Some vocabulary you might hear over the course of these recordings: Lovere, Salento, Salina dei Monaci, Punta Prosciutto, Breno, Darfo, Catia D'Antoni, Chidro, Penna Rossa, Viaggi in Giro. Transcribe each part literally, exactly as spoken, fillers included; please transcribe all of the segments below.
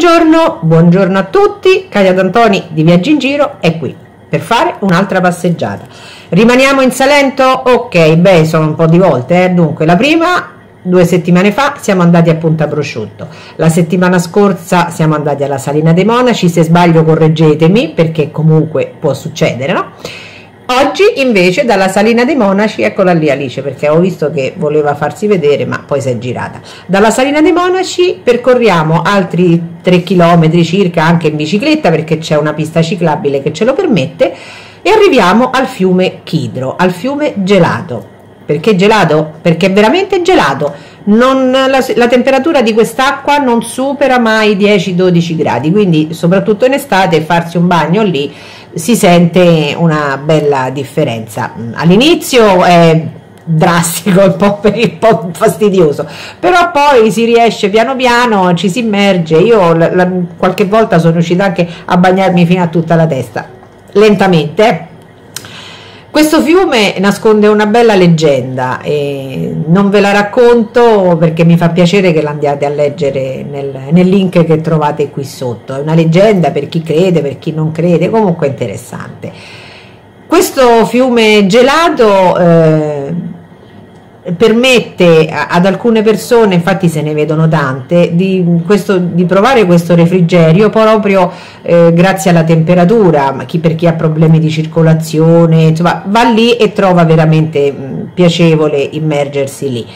Buongiorno, buongiorno a tutti, Catia D'Antoni di Viaggi in Giro è qui per fare un'altra passeggiata. Rimaniamo in Salento? Ok, beh, sono un po' di volte, eh. Dunque la prima, due settimane fa siamo andati a Punta Prosciutto, la settimana scorsa siamo andati alla Salina dei Monaci, se sbaglio correggetemi perché comunque può succedere, no? Oggi invece dalla Salina dei Monaci, eccola lì Alice perché ho visto che voleva farsi vedere ma poi si è girata, dalla Salina dei Monaci percorriamo altri tre chilometri circa anche in bicicletta perché c'è una pista ciclabile che ce lo permette e arriviamo al fiume Chidro, al fiume gelato. Perché gelato? Perché è veramente gelato, non, la, la temperatura di quest'acqua non supera mai dieci dodici gradi, quindi soprattutto in estate farsi un bagno lì si sente una bella differenza. All'inizio è drastico, un po', un po' fastidioso, però poi si riesce piano piano, ci si immerge. Io la, la, qualche volta sono riuscita anche a bagnarmi fino a tutta la testa, lentamente. Questo fiume nasconde una bella leggenda e non ve la racconto perché mi fa piacere che l'andiate a leggere nel, nel link che trovate qui sotto. È una leggenda per chi crede, per chi non crede, comunque interessante. Questo fiume gelato eh, permette ad alcune persone, infatti se ne vedono tante, di, questo, di provare questo refrigerio proprio eh, grazie alla temperatura, ma chi, per chi ha problemi di circolazione, insomma va lì e trova veramente mh, piacevole immergersi lì.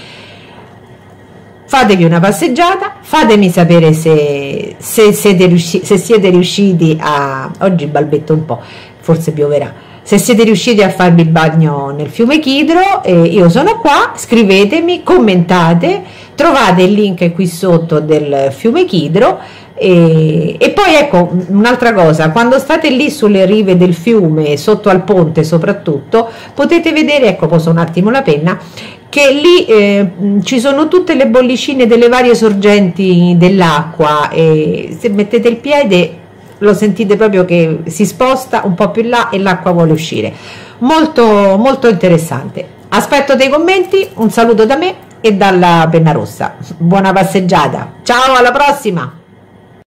Fatevi una passeggiata, fatemi sapere se, se, siete, riusci, se siete riusciti a... oggi balbetto un po', forse pioverà. Se siete riusciti a farvi il bagno nel fiume Chidro, eh, io sono qua, scrivetemi, commentate, trovate il link qui sotto del fiume Chidro e, e poi ecco un'altra cosa, quando state lì sulle rive del fiume, sotto al ponte soprattutto, potete vedere, ecco poso un attimo la penna, che lì eh, ci sono tutte le bollicine delle varie sorgenti dell'acqua e se mettete il piede lo sentite proprio che si sposta un po' più in là e l'acqua vuole uscire. Molto molto interessante. Aspetto dei commenti, un saluto da me e dalla Penna Rossa. Buona passeggiata, ciao, alla prossima!